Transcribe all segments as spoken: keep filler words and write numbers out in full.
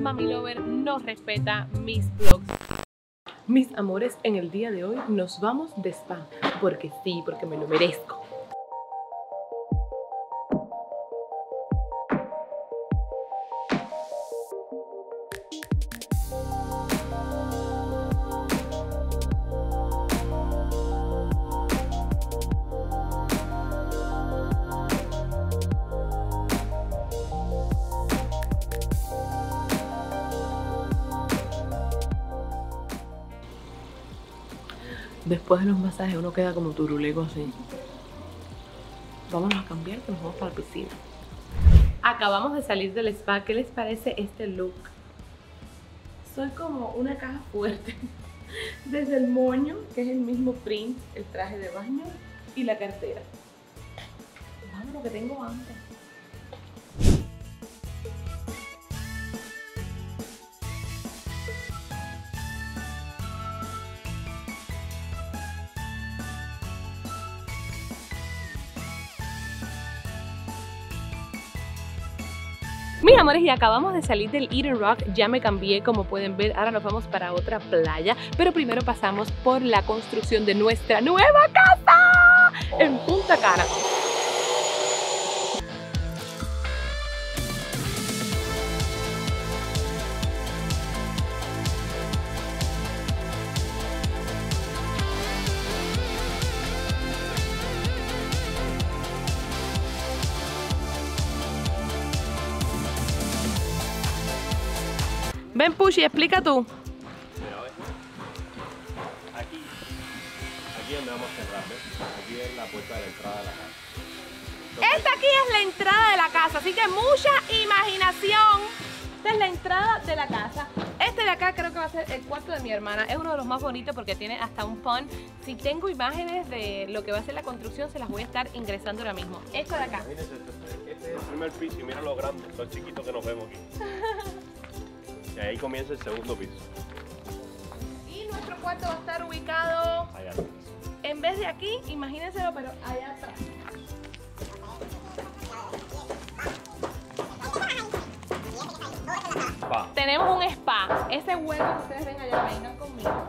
Mami Lover no respeta mis vlogs. Mis amores, en el día de hoy nos vamos de spa, porque sí, porque me lo merezco. Después de los masajes uno queda como turuleco así. Vamos a cambiar que nos vamos para la piscina. Acabamos de salir del spa. ¿Qué les parece este look? Soy como una caja fuerte. Desde el moño, que es el mismo print, el traje de baño y la cartera. Vamos, lo que tengo antes. Mis amores, y acabamos de salir del Eden Rock, ya me cambié como pueden ver, ahora nos vamos para otra playa, pero primero pasamos por la construcción de nuestra nueva casa en Punta Cana. Ven, Puchi, explica tú. Mira, a ver. Aquí, aquí es donde vamos a cerrar, ¿ves? Aquí es la puerta de la entrada de la casa. Entonces, esta aquí es la entrada de la casa, así que mucha imaginación. Esta es la entrada de la casa. Este de acá creo que va a ser el cuarto de mi hermana. Es uno de los más bonitos porque tiene hasta un pond. Si tengo imágenes de lo que va a ser la construcción, se las voy a estar ingresando ahora mismo. Esto de acá. Imagínense, este es el primer piso y mira lo grande, lo chiquito que nos vemos aquí. Y ahí comienza el segundo piso. Y nuestro cuarto va a estar ubicado allá. En vez de aquí, imagínenselo, pero allá atrás. Spa. Tenemos un spa. Ese hueco que ustedes ven allá, ahí no es conmigo.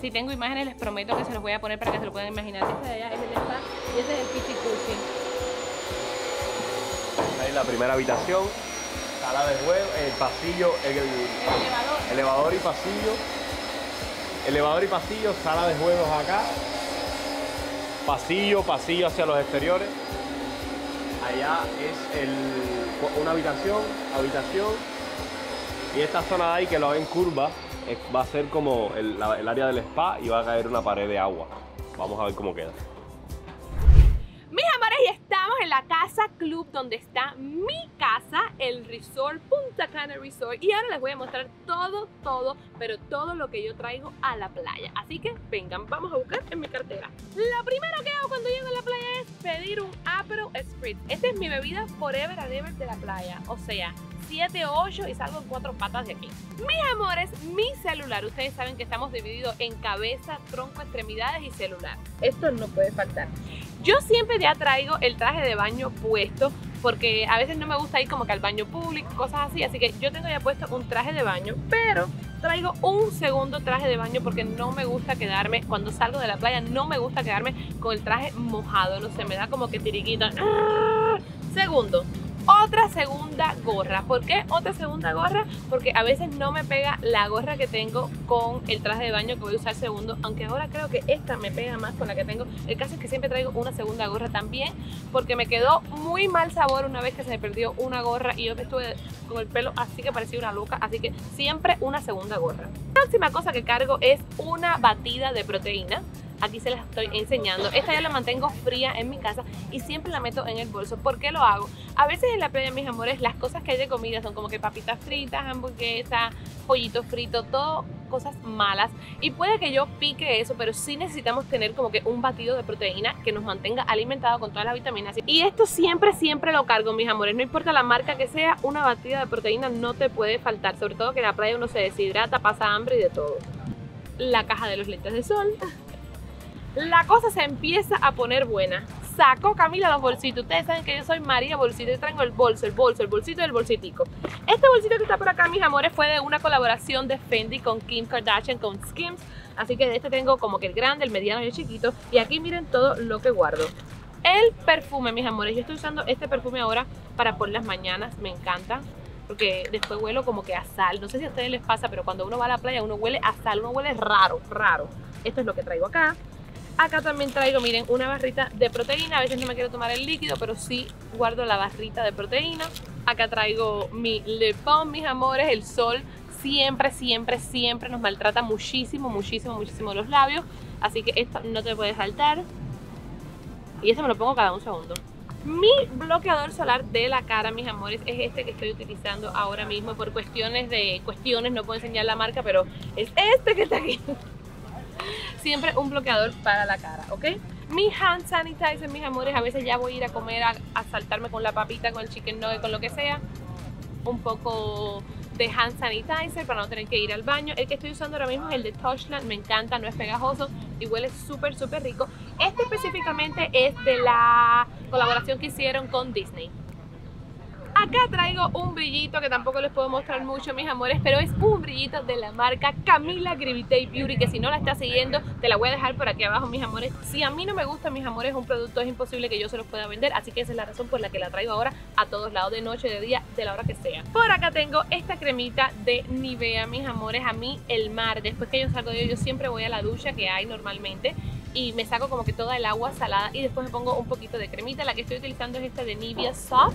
Si tengo imágenes, les prometo que se los voy a poner para que se lo puedan imaginar. Este de allá es el spa y este es el pichicuchi. Ahí es la primera habitación. Sala de juego, el pasillo, el, el, elevador. elevador y pasillo, elevador y pasillo, sala de juegos acá, pasillo, pasillo hacia los exteriores, allá es el, una habitación, habitación, y esta zona de ahí que lo ven curva, va a ser como el, la, el área del spa y va a caer una pared de agua, vamos a ver cómo queda. En la casa club donde está mi casa, el resort, Punta Cana Resort, y ahora les voy a mostrar todo, todo, pero todo lo que yo traigo a la playa, así que vengan, vamos a buscar en mi cartera. Lo primero que hago cuando llego a la playa es pedir un Aperol Spritz. Esta es mi bebida forever and ever de la playa, o sea, siete, ocho y salgo en cuatro patas de aquí. Mis amores, mi celular, ustedes saben que estamos divididos en cabeza, tronco, extremidades y celular. Esto no puede faltar. Yo siempre ya traigo el traje de baño puesto porque a veces no me gusta ir como que al baño público, cosas así, así que yo tengo ya puesto un traje de baño, pero traigo un segundo traje de baño porque no me gusta quedarme, cuando salgo de la playa no me gusta quedarme con el traje mojado, no sé, me da como que tiriquito. ¡Ah! Segundo, otra segunda gorra. ¿Por qué otra segunda gorra? Porque a veces no me pega la gorra que tengo con el traje de baño que voy a usar segundo, aunque ahora creo que esta me pega más con la que tengo. El caso es que siempre traigo una segunda gorra también, porque me quedó muy mal sabor una vez que se me perdió una gorra y yo estuve con el pelo así que parecía una loca, así que siempre una segunda gorra. La próxima cosa que cargo es una batida de proteína. Aquí se las estoy enseñando. Esta yo la mantengo fría en mi casa y siempre la meto en el bolso. ¿Por qué lo hago? A veces en la playa, mis amores, las cosas que hay de comida son como que papitas fritas, hamburguesas, pollito frito, todo cosas malas. Y puede que yo pique eso, pero sí necesitamos tener como que un batido de proteína que nos mantenga alimentado con todas las vitaminas. Y esto siempre, siempre lo cargo, mis amores. No importa la marca que sea, una batida de proteína no te puede faltar. Sobre todo que en la playa uno se deshidrata, pasa hambre y de todo. La caja de los lentes de sol. La cosa se empieza a poner buena. sacó Camila los bolsitos. Ustedes saben que yo soy María Bolsito, yo traigo el bolso, el bolso, el bolsito y el bolsitico. Este bolsito que está por acá, mis amores, fue de una colaboración de Fendi con Kim Kardashian, con Skims. Así que de este tengo como que el grande, el mediano y el chiquito. Y aquí miren todo lo que guardo. El perfume, mis amores, yo estoy usando este perfume ahora para por las mañanas, me encanta. Porque después huelo como que a sal. No sé si a ustedes les pasa, pero cuando uno va a la playa uno huele a sal, uno huele raro, raro. Esto es lo que traigo acá. Acá también traigo, miren, una barrita de proteína. A veces no me quiero tomar el líquido, pero sí guardo la barrita de proteína. Acá traigo mi lip balm, mis amores. El sol siempre, siempre, siempre nos maltrata muchísimo, muchísimo, muchísimo los labios. Así que esto no te puede saltar. Y este me lo pongo cada un segundo. Mi bloqueador solar de la cara, mis amores, es este que estoy utilizando ahora mismo. Por cuestiones de cuestiones, no puedo enseñar la marca, pero es este que está aquí. Siempre un bloqueador para la cara, ¿ok? Mi hand sanitizer, mis amores, a veces ya voy a ir a comer, a, a saltarme con la papita, con el chicken nugget, con lo que sea. Un poco de hand sanitizer para no tener que ir al baño. El que estoy usando ahora mismo es el de Touchland, me encanta, no es pegajoso y huele súper, súper rico. Este específicamente es de la colaboración que hicieron con Disney. Acá traigo un brillito que tampoco les puedo mostrar mucho, mis amores, pero es un brillito de la marca Camila Guiribitey Beauty, que si no la está siguiendo, te la voy a dejar por aquí abajo, mis amores. Si a mí no me gusta, mis amores, un producto es imposible que yo se los pueda vender, así que esa es la razón por la que la traigo ahora a todos lados, de noche, de día, de la hora que sea. Por acá tengo esta cremita de Nivea, mis amores. A mí el mar, después que yo salgo de ello, yo siempre voy a la ducha que hay normalmente y me saco como que toda el agua salada y después me pongo un poquito de cremita. La que estoy utilizando es esta de Nivea Soft,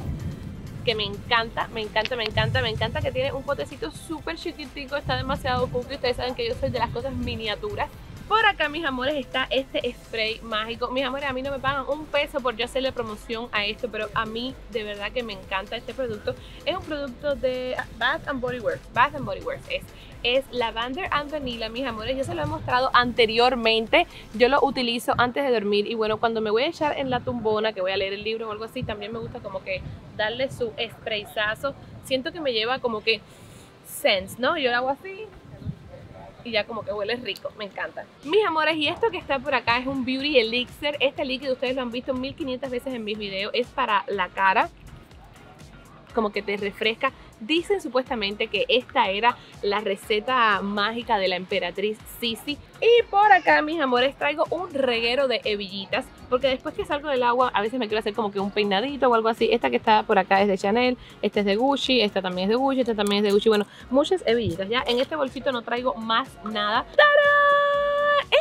que me encanta, me encanta, me encanta, me encanta, que tiene un potecito súper chiquitico, está demasiado cookie. Ustedes saben que yo soy de las cosas miniaturas. Por acá, mis amores, está este spray mágico. Mis amores, a mí no me pagan un peso por yo hacerle promoción a esto, pero a mí de verdad que me encanta este producto. Es un producto de Bath and Body Works, Bath and Body Works es. Es Lavender and Vanilla, mis amores. Yo se lo he mostrado anteriormente. Yo lo utilizo antes de dormir. Y bueno, cuando me voy a echar en la tumbona, que voy a leer el libro o algo así, también me gusta como que darle su sprayzazo. Siento que me lleva como que scents, ¿no? Yo lo hago así y ya como que huele rico, me encanta. Mis amores, y esto que está por acá es un Beauty Elixir. Este líquido ustedes lo han visto mil quinientas veces en mis videos. Es para la cara, como que te refresca. Dicen supuestamente que esta era la receta mágica de la emperatriz Sisi. Y por acá, mis amores, traigo un reguero de hebillitas, porque después que salgo del agua a veces me quiero hacer como que un peinadito o algo así. Esta que está por acá es de Chanel, esta es de Gucci, esta también es de Gucci, esta también es de Gucci. Bueno, muchas hebillitas ya. En este bolsito no traigo más nada. ¡Tarán!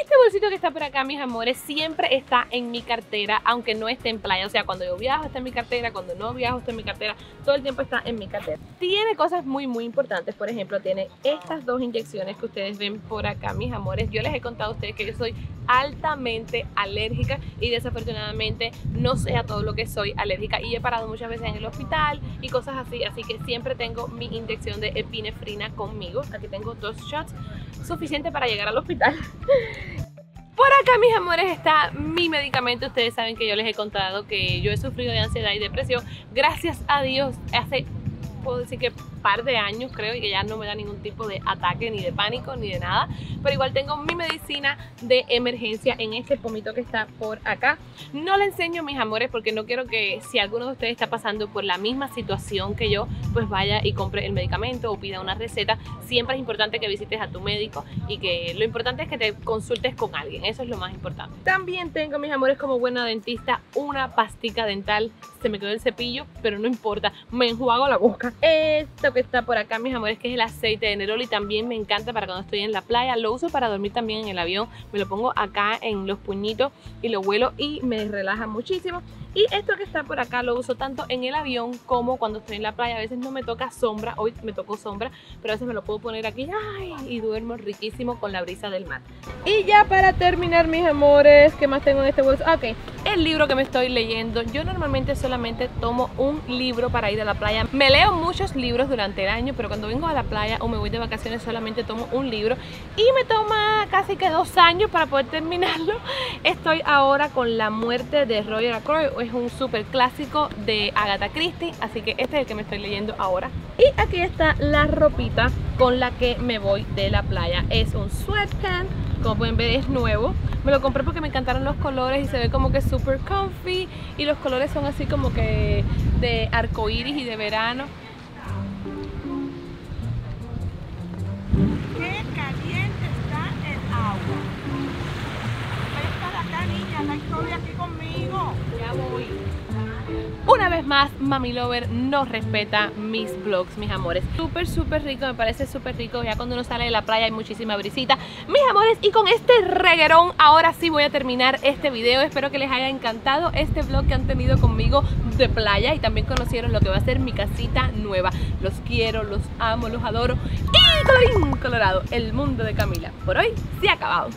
Este bolsito que está por acá, mis amores, siempre está en mi cartera, aunque no esté en playa. O sea, cuando yo viajo está en mi cartera, cuando no viajo está en mi cartera, todo el tiempo está en mi cartera. Tiene cosas muy muy importantes. Por ejemplo, tiene estas dos inyecciones que ustedes ven por acá, mis amores. Yo les he contado a ustedes que yo soy altamente alérgica y desafortunadamente no sé a todo lo que soy alérgica y he parado muchas veces en el hospital y cosas así, así que siempre tengo mi inyección de epinefrina conmigo. Aquí tengo dos shots, suficiente para llegar al hospital. Por acá, mis amores, está mi medicamento. Ustedes saben que yo les he contado que yo he sufrido de ansiedad y depresión. Gracias a Dios, hace, puedo decir que par de años creo, y que ya no me da ningún tipo de ataque, ni de pánico, ni de nada. Pero igual tengo mi medicina de emergencia en este pomito que está por acá. No le enseño, mis amores, porque no quiero que si alguno de ustedes está pasando por la misma situación que yo, pues vaya y compre el medicamento o pida una receta. Siempre es importante que visites a tu médico y que lo importante es que te consultes con alguien. Eso es lo más importante. También tengo, mis amores, como buena dentista, una pastica dental. Se me quedó el cepillo, pero no importa, me enjuago la boca. Esto que está por acá, mis amores, que es el aceite de neroli. También me encanta para cuando estoy en la playa. Lo uso para dormir también en el avión. Me lo pongo acá en los puñitos y lo huelo y me relaja muchísimo. Y esto que está por acá lo uso tanto en el avión como cuando estoy en la playa. A veces no me toca sombra, hoy me tocó sombra, pero a veces me lo puedo poner aquí, ay, y duermo riquísimo con la brisa del mar. Y ya para terminar, mis amores, ¿qué más tengo en este bolso? Ok, el libro que me estoy leyendo. Yo normalmente solamente tomo un libro para ir a la playa. Me leo muchos libros durante durante el año, pero cuando vengo a la playa o me voy de vacaciones solamente tomo un libro y me toma casi que dos años para poder terminarlo. Estoy ahora con La muerte de Roger Ackroyd. es un súper clásico de Agatha Christie, así que este es el que me estoy leyendo ahora. Y aquí está la ropita con la que me voy de la playa. Es un sweatpants, como pueden ver es nuevo. Me lo compré porque me encantaron los colores y se ve como que súper comfy. Y los colores son así como que de arcoiris y de verano. Aquí conmigo. Ya voy. Una vez más, Mami Lover no respeta mis vlogs, mis amores. Súper, súper rico, me parece súper rico. Ya cuando uno sale de la playa hay muchísima brisita, mis amores, y con este reguerón ahora sí voy a terminar este video. Espero que les haya encantado este vlog que han tenido conmigo de playa, y también conocieron lo que va a ser mi casita nueva. Los quiero, los amo, los adoro. Y colorín colorado, el mundo de Camila por hoy se ha acabado.